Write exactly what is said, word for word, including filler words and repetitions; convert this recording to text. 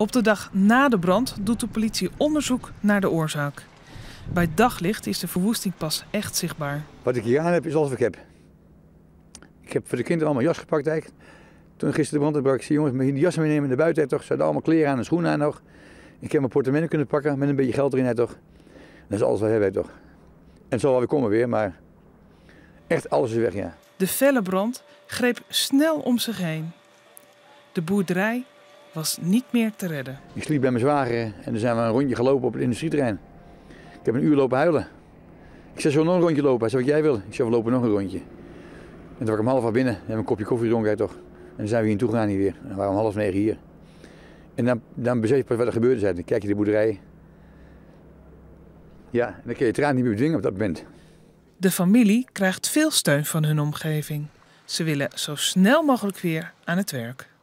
Op de dag na de brand doet de politie onderzoek naar de oorzaak. Bij daglicht is de verwoesting pas echt zichtbaar. Wat ik hier aan heb is alles wat ik heb. Ik heb voor de kinderen allemaal jas gepakt eigenlijk. Toen gisteren de brand uitbrak, ik zei jongens, mag je die jassen meenemen naar buiten hè, toch? Ze hadden allemaal kleren aan en schoenen aan nog. Ik heb mijn portemonnee kunnen pakken met een beetje geld erin hè, toch? Dat is alles wat we hebben hè, toch? En zo wel weer komen weer, maar echt alles is weg, ja. De felle brand greep snel om zich heen. De boerderij was niet meer te redden. Ik sliep bij mijn zwager en dan zijn we een rondje gelopen op het industrieterrein. Ik heb een uur lopen huilen. Ik zei, zo nog een rondje lopen? Hij zei, wat jij wil? Ik zei, we lopen nog een rondje. En toen was ik om half acht binnen en hebben een kopje koffie gedronken, toch? En dan zijn we hier naartoe gegaan hier weer. En dan waren we om half negen hier. En dan, dan besef je pas wat er gebeurde zijn. Dan kijk je de boerderij. Ja, en dan kun je het raad niet meer bedwingen op dat moment. De familie krijgt veel steun van hun omgeving. Ze willen zo snel mogelijk weer aan het werk.